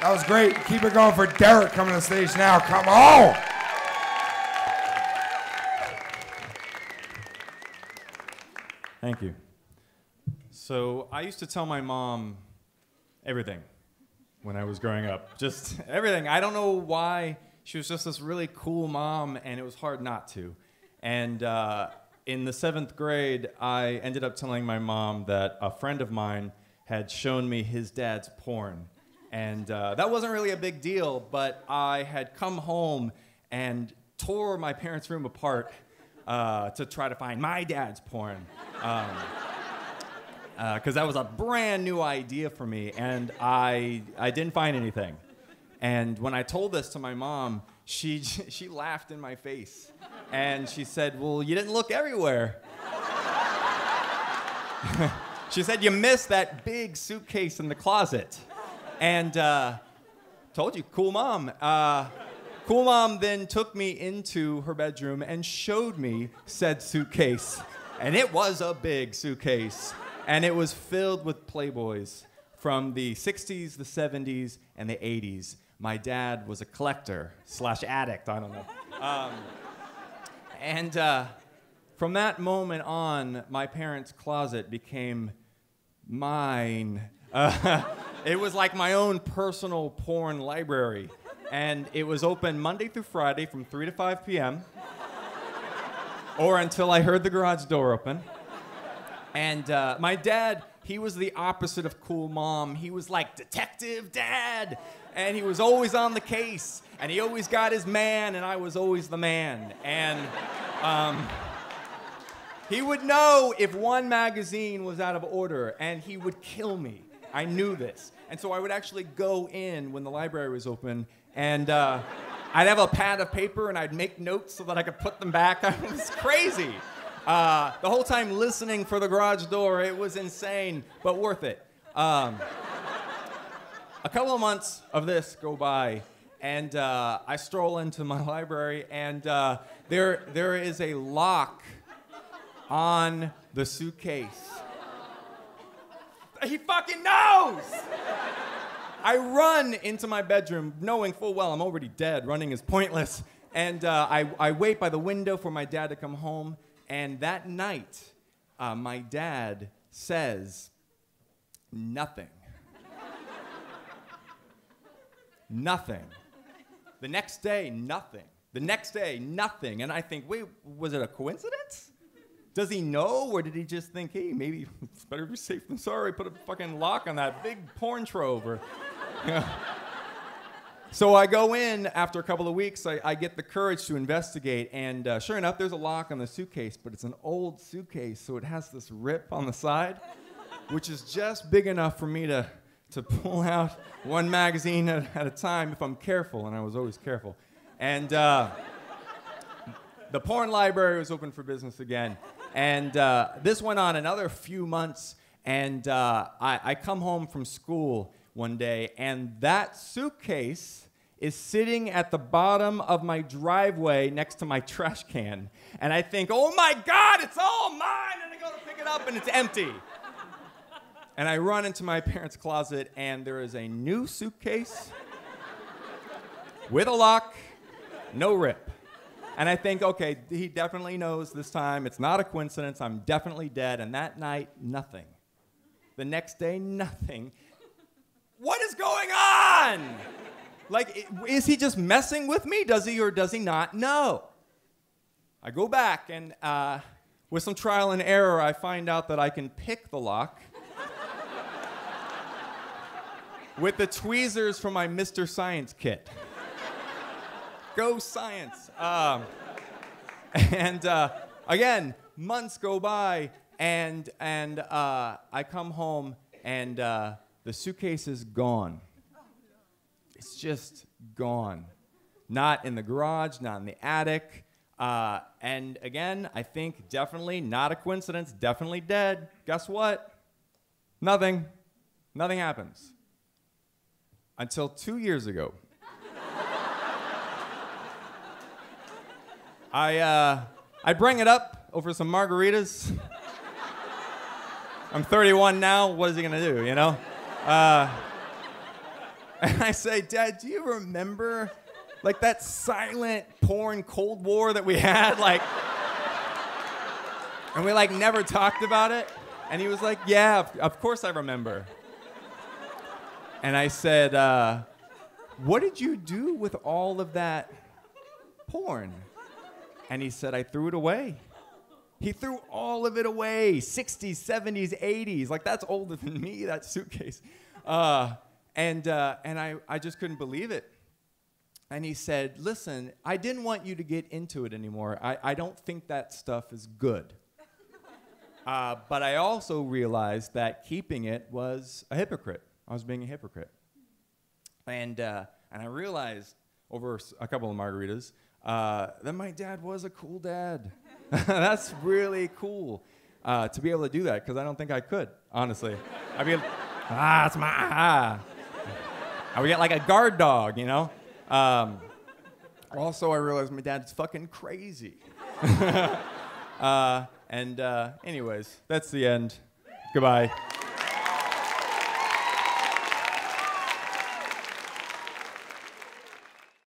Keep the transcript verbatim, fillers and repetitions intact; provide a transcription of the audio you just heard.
That was great. Keep it going for Derek coming to the stage now. Come on. Thank you. So I used to tell my mom everything when I was growing up. Just everything. I don't know why. She was just this really cool mom, and it was hard not to. And uh, in the seventh grade, I ended up telling my mom that a friend of mine had shown me his dad's porn. And uh, that wasn't really a big deal, but I had come home and tore my parents' room apart uh, to try to find my dad's porn. Um, uh, 'cause that was a brand new idea for me, and I, I didn't find anything. And when I told this to my mom, she, she laughed in my face. And she said, well, you didn't look everywhere. She said, you missed that big suitcase in the closet. And uh, told you, cool mom. Uh, cool mom then took me into her bedroom and showed me said suitcase. And it was a big suitcase. And it was filled with Playboys from the sixties, the seventies, and the eighties. My dad was a collector slash addict, I don't know. Um, and uh, from that moment on, my parents' closet became mine. Uh, it was like my own personal porn library. And it was open Monday through Friday from three to five P M or until I heard the garage door open. And uh, my dad, he was the opposite of cool mom. He was like detective dad. And he was always on the case, and he always got his man, and I was always the man. And um, he would know if one magazine was out of order, and he would kill me. I knew this. And so I would actually go in when the library was open, and uh, I'd have a pad of paper, and I'd make notes so that I could put them back. I was crazy. Uh, the whole time listening for the garage door, it was insane, but worth it. Um, A couple of months of this go by, and uh, I stroll into my library, and uh, there, there is a lock on the suitcase. He fucking knows! I run into my bedroom, knowing full well I'm already dead. Running is pointless. And uh, I, I wait by the window for my dad to come home, and that night, uh, my dad says nothing. Nothing. The next day, nothing. The next day, nothing. And I think, wait, was it a coincidence? Does he know, or did he just think, hey, maybe it's better to be safe than sorry, put a fucking lock on that big porn trove? Or, you know. So I go in after a couple of weeks. I, I get the courage to investigate, and uh, sure enough, there's a lock on the suitcase, but it's an old suitcase, so it has this rip on the side, which is just big enough for me to to pull out one magazine at, at a time if I'm careful, and I was always careful. And uh, the porn library was open for business again. And uh, this went on another few months, and uh, I, I come home from school one day, and that suitcase is sitting at the bottom of my driveway next to my trash can. And I think, oh my God, it's all mine! And I go to pick it up, and it's empty. And I run into my parents' closet, and there is a new suitcase with a lock, no rip. And I think, okay, he definitely knows this time. It's not a coincidence. I'm definitely dead. And that night, nothing. The next day, nothing. What is going on? Like, is he just messing with me? Does he or does he not? No. I go back, and uh, with some trial and error, I find out that I can pick the lock with the tweezers from my Mister Science kit. Go science. Um, and uh, again, months go by, and, and uh, I come home, and uh, the suitcase is gone. It's just gone. Not in the garage, not in the attic. Uh, and again, I think definitely not a coincidence, definitely dead. Guess what? Nothing. Nothing happens. Until two years ago. I, uh, I bring it up over some margaritas. I'm thirty-one now, what is he gonna do, you know? Uh, And I say, Dad, do you remember like that silent porn Cold War that we had? Like, and we like never talked about it. And he was like, yeah, of course I remember. And I said, uh, what did you do with all of that porn? And he said, I threw it away. He threw all of it away, sixties, seventies, eighties. Like, that's older than me, that suitcase. Uh, and uh, and I, I just couldn't believe it. And he said, listen, I didn't want you to get into it anymore. I, I don't think that stuff is good. Uh, but I also realized that keeping it was a hypocrite. I was being a hypocrite. And, uh, and I realized over a couple of margaritas uh, that my dad was a cool dad. That's really cool uh, to be able to do that, because I don't think I could, honestly. I'd be like, ah, that's my ah. I would get like a guard dog, you know? Um, also, I realized my dad's fucking crazy. uh, and uh, anyways, that's the end. Goodbye.